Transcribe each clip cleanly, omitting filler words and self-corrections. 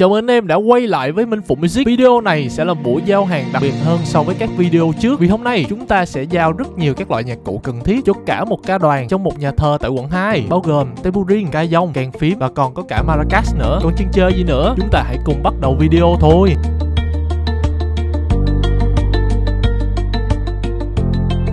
Chào anh em đã quay lại với Minh Phụng Music. Video này sẽ là buổi giao hàng đặc biệt hơn so với các video trước, vì hôm nay chúng ta sẽ giao rất nhiều các loại nhạc cụ cần thiết cho cả một ca đoàn trong một nhà thờ tại quận 2, bao gồm tambourine, ca dông, kèn phím và còn có cả maracas nữa. Còn chân chơi gì nữa, chúng ta hãy cùng bắt đầu video thôi.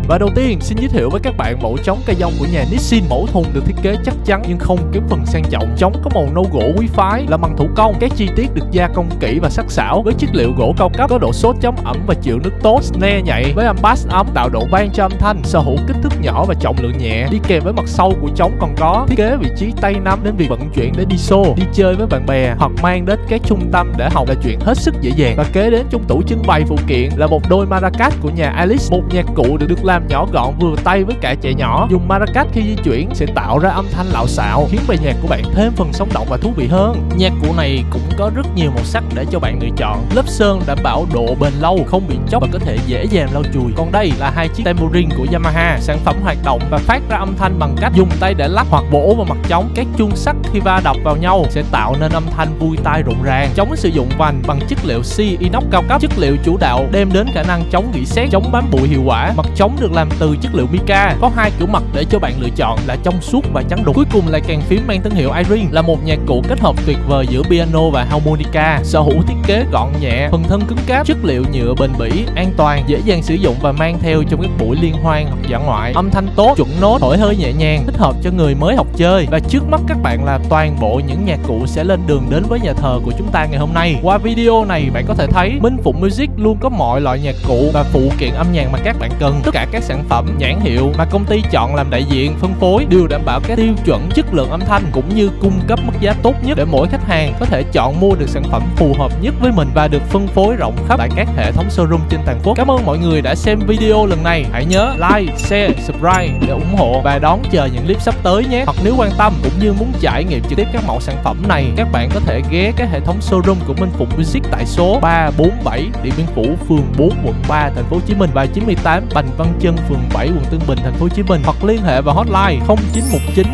Và đầu tiên xin giới thiệu với các bạn mẫu trống cây dông của nhà Nissin. Mẫu thùng được thiết kế chắc chắn nhưng không kém phần sang trọng. Trống có màu nâu gỗ quý phái, làm bằng thủ công. Các chi tiết được gia công kỹ và sắc sảo với chất liệu gỗ cao cấp, có độ sốt chống ẩm và chịu nước tốt. Snare nhạy với âm bass âm tạo độ vang cho âm thanh, sở hữu kích thước nhỏ và trọng lượng nhẹ. Đi kèm với mặt sau của trống còn có thiết kế vị trí tay nắm đến việc vận chuyển để đi show, đi chơi với bạn bè hoặc mang đến các trung tâm để học là chuyện hết sức dễ dàng. Và kế đến trong tủ trưng bày phụ kiện là một đôi maracas của nhà Alice, một nhạc cụ được làm nhỏ gọn vừa tay với cả trẻ nhỏ. Dùng maracas khi di chuyển sẽ tạo ra âm thanh lạo xạo, khiến bài nhạc của bạn thêm phần sống động và thú vị hơn. Nhạc cụ này cũng có rất nhiều màu sắc để cho bạn lựa chọn. Lớp sơn đảm bảo độ bền lâu, không bị chóc và có thể dễ dàng lau chùi. Còn đây là hai chiếc tambourine của Yamaha. Sản phẩm hoạt động và phát ra âm thanh bằng cách dùng tay để lắc hoặc bổ vào mặt trống. Các chuông sắt khi va đập vào nhau sẽ tạo nên âm thanh vui tai rộn ràng. Trống sử dụng vành bằng chất liệu xi inox cao cấp, chất liệu chủ đạo đem đến khả năng chống rỉ sét, chống bám bụi hiệu quả. Mặt trống được làm từ chất liệu mica, có hai kiểu mặt để cho bạn lựa chọn là trong suốt và trắng đục. Cuối cùng là kèn phím mang thương hiệu Irene, là một nhạc cụ kết hợp tuyệt vời giữa piano và harmonica, sở hữu thiết kế gọn nhẹ, phần thân cứng cáp, chất liệu nhựa bền bỉ, an toàn, dễ dàng sử dụng và mang theo trong các buổi liên hoan hoặc dã ngoại. Âm thanh tốt, chuẩn nốt, thổi hơi nhẹ nhàng, thích hợp cho người mới học chơi. Và trước mắt các bạn là toàn bộ những nhạc cụ sẽ lên đường đến với nhà thờ của chúng ta ngày hôm nay. Qua video này bạn có thể thấy Minh Phụng Music luôn có mọi loại nhạc cụ và phụ kiện âm nhạc mà các bạn cần. Tất cả các sản phẩm, nhãn hiệu mà công ty chọn làm đại diện, phân phối đều đảm bảo các tiêu chuẩn chất lượng âm thanh cũng như cung cấp mức giá tốt nhất để mỗi khách hàng có thể chọn mua được sản phẩm phù hợp nhất với mình và được phân phối rộng khắp tại các hệ thống showroom trên toàn quốc. Cảm ơn mọi người đã xem video lần này. Hãy nhớ like, share, subscribe để ủng hộ và đón chờ những clip sắp tới nhé. Hoặc nếu quan tâm cũng như muốn trải nghiệm trực tiếp các mẫu sản phẩm này, các bạn có thể ghé các hệ thống showroom của Minh Phụng Music tại số 347 Điện Biên Phủ, phường 4, quận 3, thành phố Hồ Chí Minh và 98 Bành Văn Chân, phường 7, quận Tân Bình, thành phố Hồ Chí Minh, hoặc liên hệ vào hotline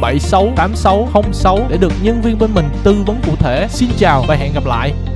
0919768606 để được nhân viên bên mình tư vấn cụ thể. Xin chào và hẹn gặp lại.